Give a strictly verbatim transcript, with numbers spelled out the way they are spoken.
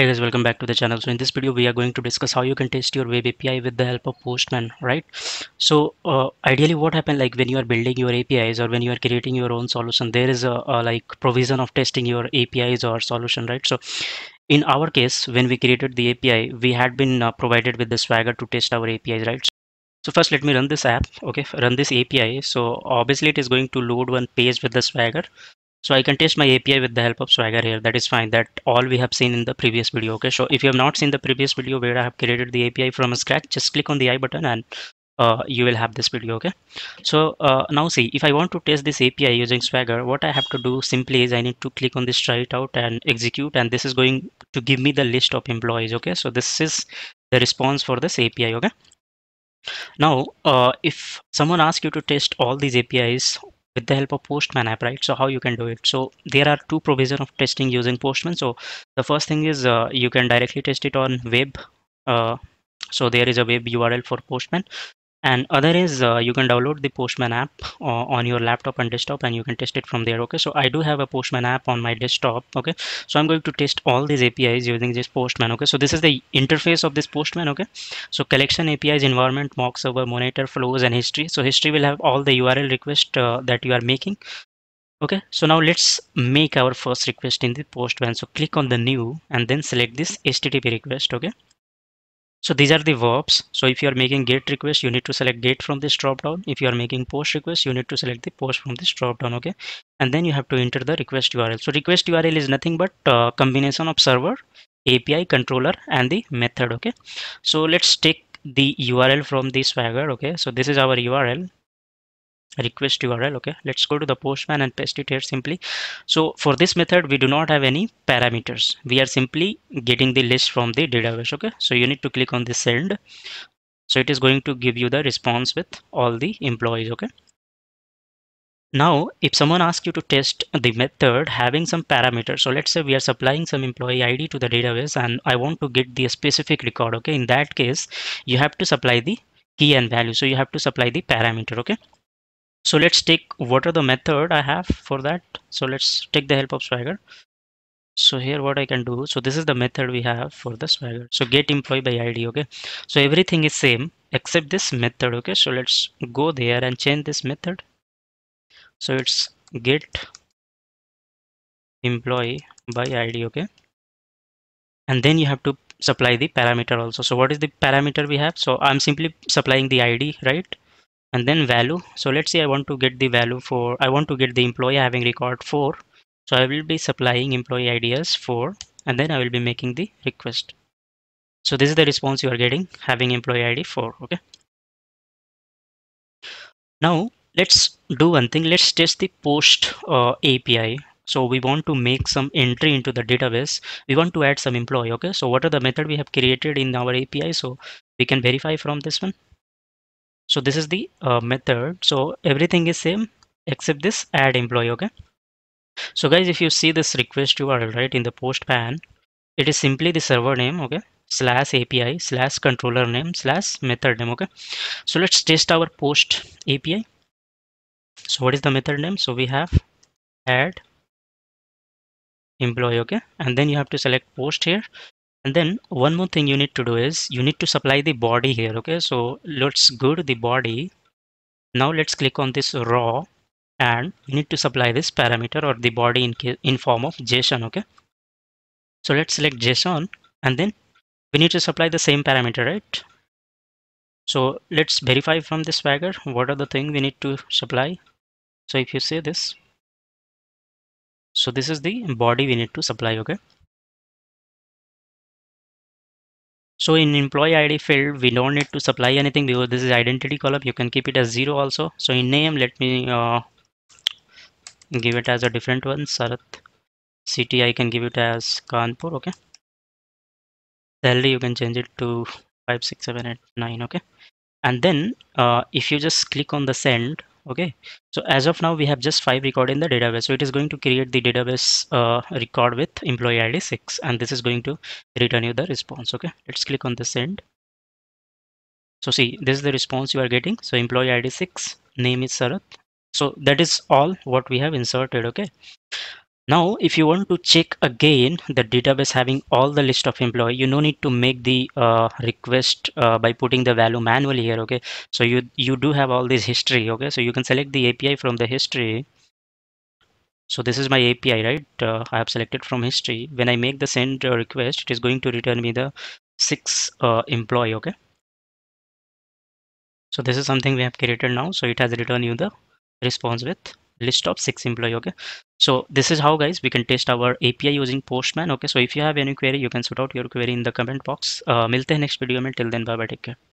Hey guys, welcome back to the channel. So in this video we are going to discuss how you can test your web A P I with the help of Postman, right? So uh, ideally what happens, like when you are building your A P Is or when you are creating your own solution, there is a, a like provision of testing your A P Is or solution, right? So in our case, when we created the A P I, we had been uh, provided with the Swagger to test our A P Is, right? So first let me run this app, okay, run this A P I. So obviously it is going to load one page with the Swagger. So I can test my A P I with the help of Swagger here. That is fine. That all we have seen in the previous video. Okay. So if you have not seen the previous video where I have created the A P I from scratch, just click on the I button and uh, you will have this video. Okay. So uh, now see, if I want to test this A P I using Swagger, what I have to do simply is I need to click on this try it out and execute, and this is going to give me the list of employees. Okay. So this is the response for this A P I. Okay. Now uh, if someone asks you to test all these A P Is with the help of Postman app, right? So how you can do it? So there are two provisions of testing using Postman. So the first thing is uh, you can directly test it on web. Uh, so there is a web U R L for Postman, and other is uh, you can download the Postman app uh, on your laptop and desktop, and you can test it from there. Okay, so I do have a Postman app on my desktop. Okay, so I'm going to test all these A P Is using this Postman. Okay, so this is the interface of this Postman. Okay, so collection A P Is, environment, mock server, monitor, flows, and history. So history will have all the U R L requests uh, that you are making. Okay, so now let's make our first request in the Postman. So click on the new and then select this H T T P request. Okay, so these are the verbs. So if you are making GET request, you need to select GET from this drop down. If you are making POST request, you need to select the POST from this drop down. Okay, and then you have to enter the request U R L. So request U R L is nothing but uh, combination of server, A P I, controller, and the method. Okay, so let's take the U R L from the Swagger. Okay, so this is our U R L, request U R L. Okay, let's go to the Postman and paste it here simply. So for this method we do not have any parameters, we are simply getting the list from the database. Okay, so you need to click on the send. So it is going to give you the response with all the employees. Okay, now if someone asks you to test the method having some parameters, so let's say we are supplying some employee I D to the database and I want to get the specific record. Okay, in that case you have to supply the key and value, so you have to supply the parameter. Okay, so let's take what are the method I have for that. So let's take the help of Swagger. So here what I can do, so this is the method we have for the Swagger. So get employee by I D. Okay, so everything is same except this method. Okay, so let's go there and change this method. So it's get employee by I D. Okay, and then you have to supply the parameter also. So what is the parameter we have? So I'm simply supplying the I D, right? And then value. So let's say I want to get the value for, I want to get the employee having record four. So I will be supplying employee I Ds four, and then I will be making the request. So this is the response you are getting, having employee I D four. Okay. Now let's do one thing. Let's test the post uh, A P I. So we want to make some entry into the database. We want to add some employee. Okay. So what are the method we have created in our A P I? So we can verify from this one. So this is the uh, method. So everything is same except this add employee. Okay, so guys, if you see this request U R L, right, in the Postman, it is simply the server name, okay, slash A P I slash controller name slash method name. Okay, so let's test our post A P I. So what is the method name? So we have add employee. Okay, and then you have to select post here. And then one more thing you need to do is you need to supply the body here. Okay, so let's go to the body. Now let's click on this raw, and you need to supply this parameter or the body in case, in form of JSON. Okay, so let's select JSON, and then we need to supply the same parameter, right? So let's verify from the Swagger what are the thing we need to supply. So if you see this, so this is the body we need to supply. Okay, so in employee I D field, we don't need to supply anything because this is identity column. You can keep it as zero also. So in name, let me uh, give it as a different one, Sarath. City, I can give it as Kanpur. Okay. Salary, you can change it to five, six, seven, eight, nine. Okay. And then uh, if you just click on the send. Okay, so as of now we have just five record in the database, so it is going to create the database uh, record with employee I D six, and this is going to return you the response. Okay, let's click on the send. So see, this is the response you are getting. So employee I D six, name is Sarath. So that is all what we have inserted. Okay, Now, if you want to check again the database having all the list of employee, you no need to make the uh, request uh, by putting the value manually here. Okay, so you you do have all this history. Okay, so you can select the A P I from the history. So this is my A P I, right? Uh, I have selected from history. When I make the send request, it is going to return me the six uh, employee. Okay. So this is something we have created now. So it has returned you the response with list of six employee. Okay. So this is how, guys, we can test our A P I using Postman. Okay. So if you have any query, you can shoot out your query in the comment box. Uh, milte hai next video mein. Till then, bye bye. Take care.